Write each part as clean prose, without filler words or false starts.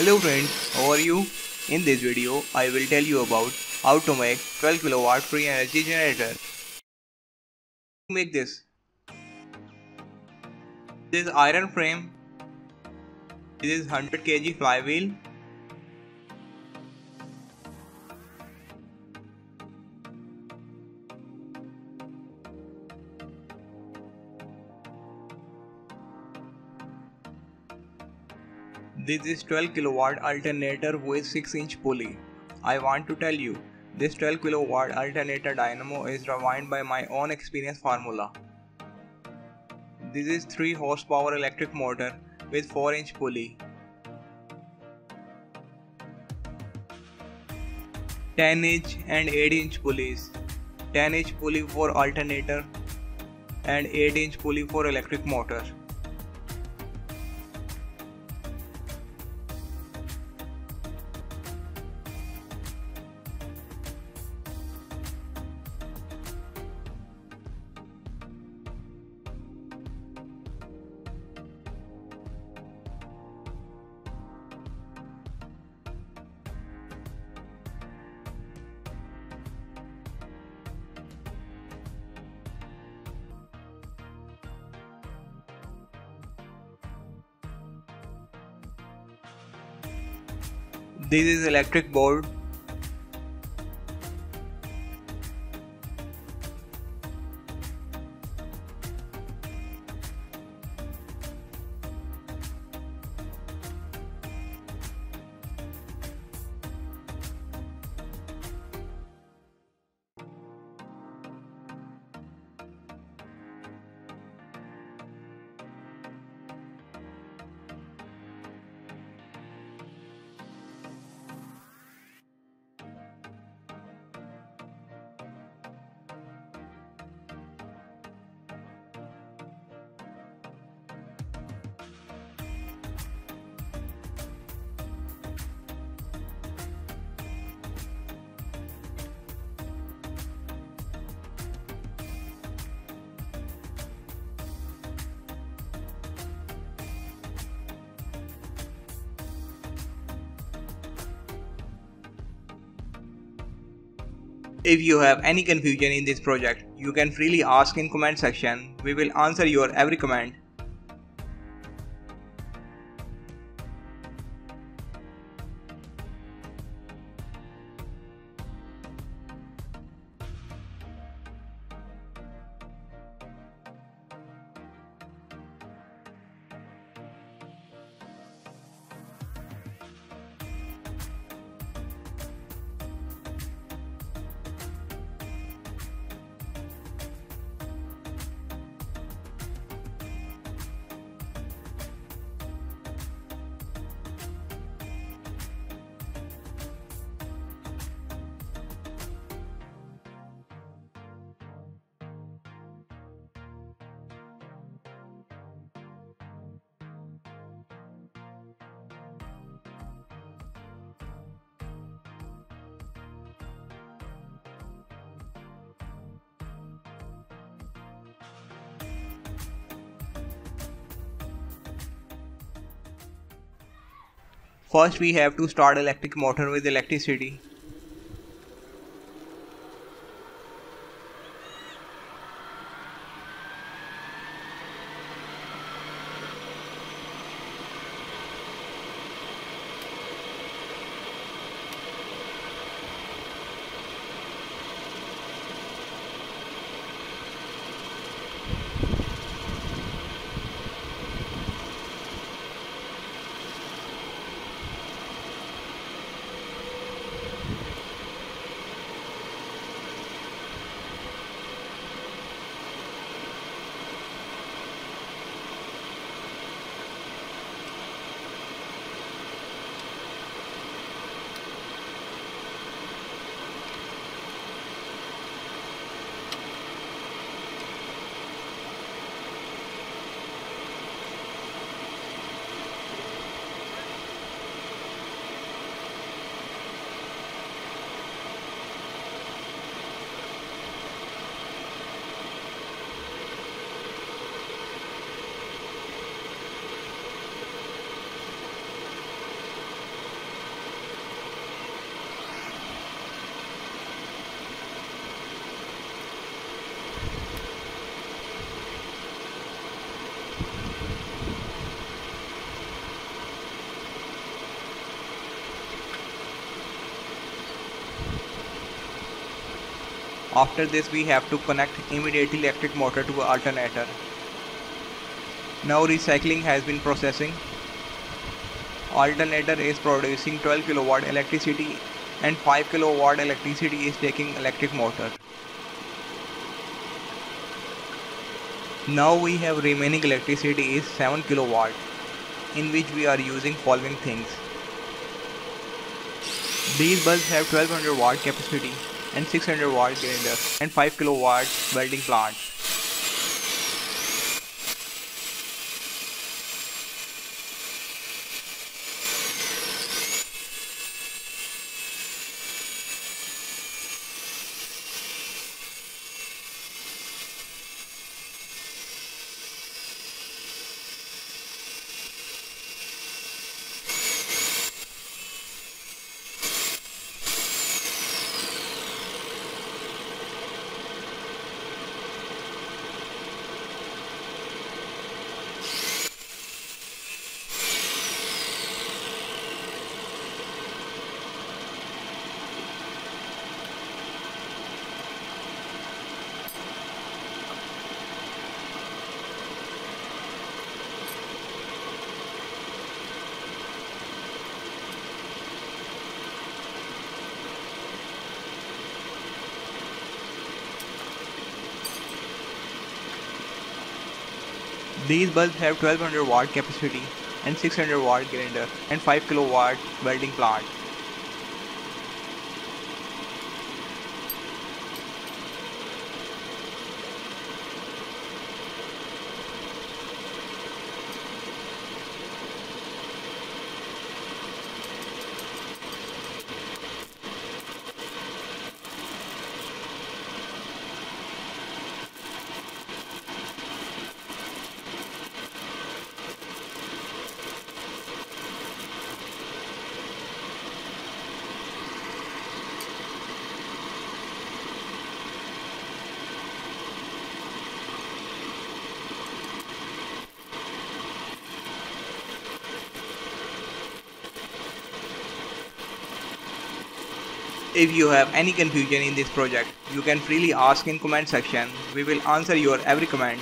Hello friend, how are you? In this video, I will tell you about how to make 12 kW free energy generator. To make this iron frame, this is 100 kg flywheel, this is 12 kW alternator with 6-inch pulley. I want to tell you, this 12 kW alternator dynamo is driven by my own experience formula. This is 3 horsepower electric motor with 4-inch pulley, 10-inch and 8-inch pulleys, 10-inch pulley for alternator and 8-inch pulley for electric motor. This is electric board. If you have any confusion in this project, you can freely ask in comment section. We will answer your every comment. First, we have to start electric motor with electricity. After this we have to connect immediately electric motor to alternator. Now recycling has been processing. Alternator is producing 12 kilowatt electricity and 5 kilowatt electricity is taking electric motor. Now we have remaining electricity is 7 kilowatt, in which we are using following things. These bulbs have 1200 watt capacity and 600 watt cylinder and 5 kilowatt welding plant. These bulbs have 1200 watt capacity and 600 watt cylinder and 5 kilowatt welding plant. If you have any confusion in this project, you can freely ask in comment section. We will answer your every comment.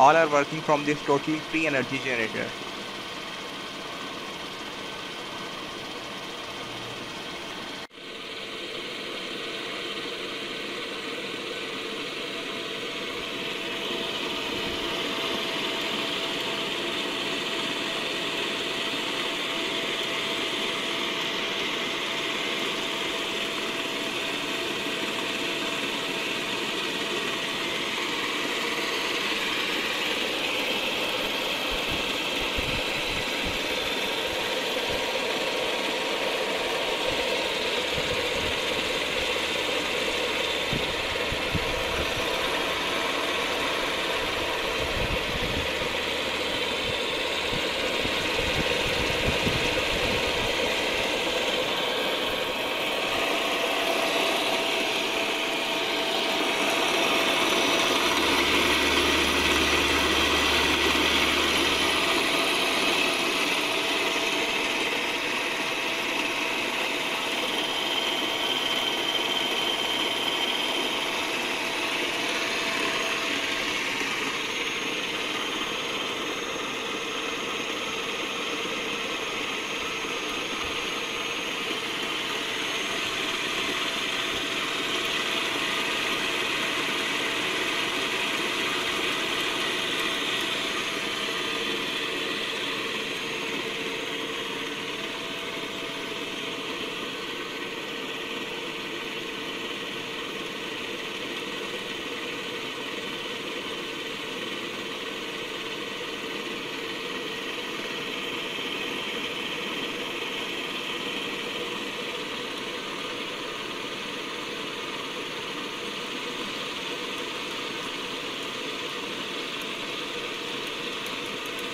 All are working from this totally free energy generator.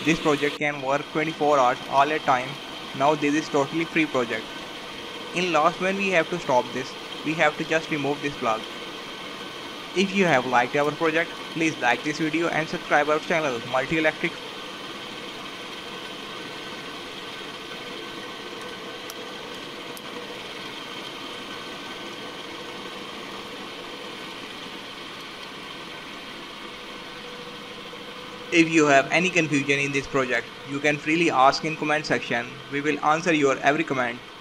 This project can work 24 hours all at time. Now this is totally free project. In last when we have to stop this, we have to just remove this plug. If you have liked our project, please like this video and subscribe our channel Multi Electric. If you have any confusion in this project, you can freely ask in comment section. We will answer your every comment.